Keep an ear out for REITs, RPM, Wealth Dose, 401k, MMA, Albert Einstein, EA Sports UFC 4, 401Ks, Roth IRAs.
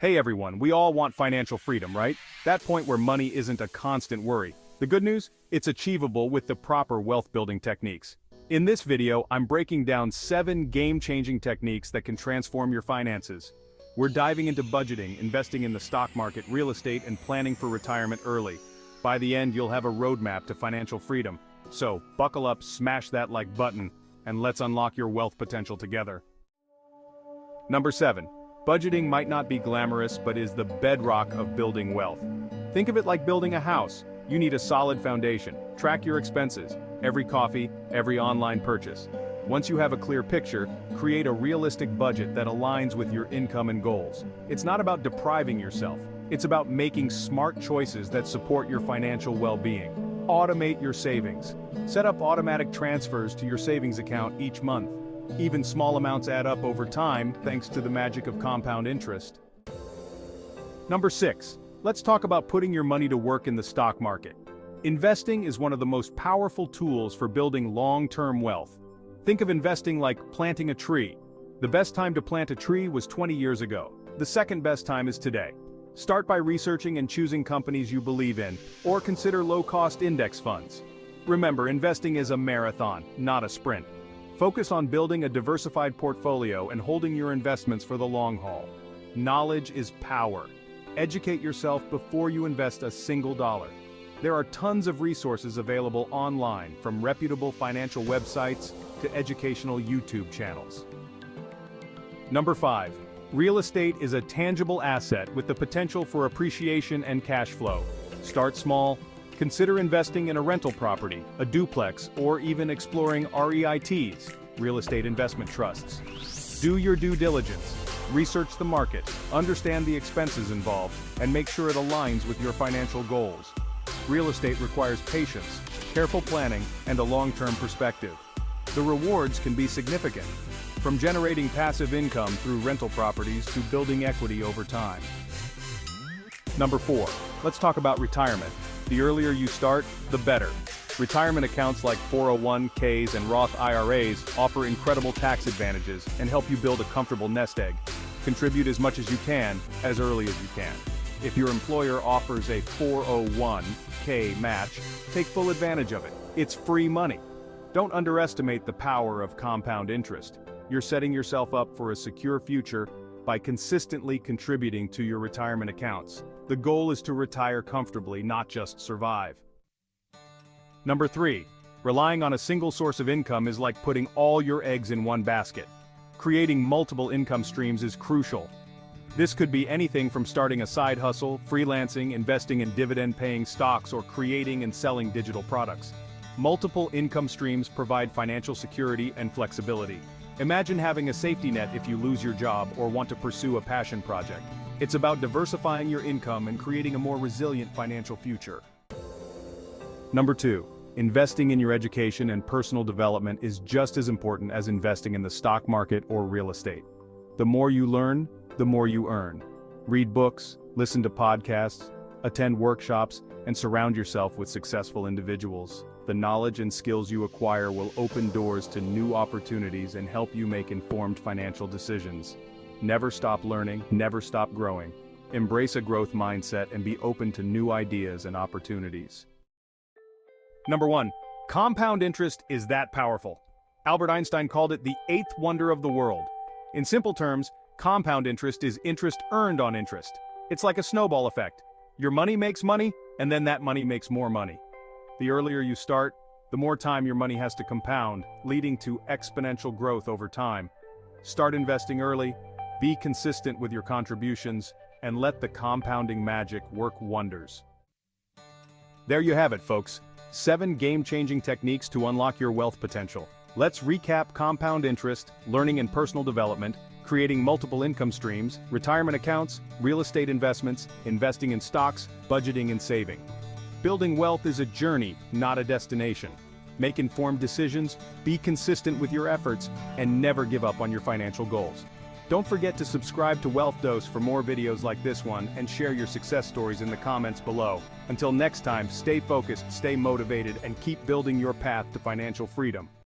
Hey everyone, we all want financial freedom, right? That point where money isn't a constant worry. The good news? It's achievable with the proper wealth-building techniques. In this video, I'm breaking down 7 game-changing techniques that can transform your finances. We're diving into budgeting, investing in the stock market, real estate, and planning for retirement early. By the end, you'll have a roadmap to financial freedom. So, buckle up, smash that like button, and let's unlock your wealth potential together. Number 7. Budgeting might not be glamorous, but is the bedrock of building wealth. Think of it like building a house. You need a solid foundation. Track your expenses, every coffee, every online purchase. Once you have a clear picture, create a realistic budget that aligns with your income and goals. It's not about depriving yourself. It's about making smart choices that support your financial well-being. Automate your savings. Set up automatic transfers to your savings account each month. Even small amounts add up over time, thanks to the magic of compound interest. Number 6. Let's talk about putting your money to work in the stock market. Investing is one of the most powerful tools for building long-term wealth. Think of investing like planting a tree. The best time to plant a tree was 20 years ago. The second best time is today. Start by researching and choosing companies you believe in, or consider low-cost index funds. Remember, investing is a marathon, not a sprint. Focus on building a diversified portfolio and holding your investments for the long haul. Knowledge is power. Educate yourself before you invest a single dollar. There are tons of resources available online, from reputable financial websites to educational YouTube channels. Number 5. Real estate is a tangible asset with the potential for appreciation and cash flow. Start small. Consider investing in a rental property, a duplex, or even exploring REITs, real estate investment trusts. Do your due diligence, research the market, understand the expenses involved, and make sure it aligns with your financial goals. Real estate requires patience, careful planning, and a long-term perspective. The rewards can be significant, from generating passive income through rental properties to building equity over time. Number 4. Let's talk about retirement. The earlier you start, the better. Retirement accounts like 401Ks and Roth IRAs offer incredible tax advantages and help you build a comfortable nest egg. Contribute as much as you can, as early as you can. If your employer offers a 401k match, take full advantage of it. It's free money. Don't underestimate the power of compound interest. You're setting yourself up for a secure future by consistently contributing to your retirement accounts. The goal is to retire comfortably, not just survive. Number 3. Relying on a single source of income is like putting all your eggs in one basket. Creating multiple income streams is crucial. This could be anything from starting a side hustle, freelancing, investing in dividend-paying stocks, or creating and selling digital products. Multiple income streams provide financial security and flexibility. Imagine having a safety net if you lose your job or want to pursue a passion project. It's about diversifying your income and creating a more resilient financial future. Number 2. Investing in your education and personal development is just as important as investing in the stock market or real estate. The more you learn, the more you earn. Read books, listen to podcasts, attend workshops, and surround yourself with successful individuals. The knowledge and skills you acquire will open doors to new opportunities and help you make informed financial decisions. Never stop learning, never stop growing. Embrace a growth mindset and be open to new ideas and opportunities. Number 1. Compound interest is that powerful. Albert Einstein called it the 8th wonder of the world. In simple terms, compound interest is interest earned on interest. It's like a snowball effect. Your money makes money, and then that money makes more money. The earlier you start, the more time your money has to compound, leading to exponential growth over time. Start investing early, be consistent with your contributions, and let the compounding magic work wonders. There you have it, folks. 7 game-changing techniques to unlock your wealth potential. Let's recap: compound interest, learning and personal development, creating multiple income streams, retirement accounts, real estate investments, investing in stocks, budgeting and saving. Building wealth is a journey, not a destination. Make informed decisions, be consistent with your efforts, and never give up on your financial goals. Don't forget to subscribe to Wealth Dose for more videos like this one, and share your success stories in the comments below. Until next time, stay focused, stay motivated, and keep building your path to financial freedom.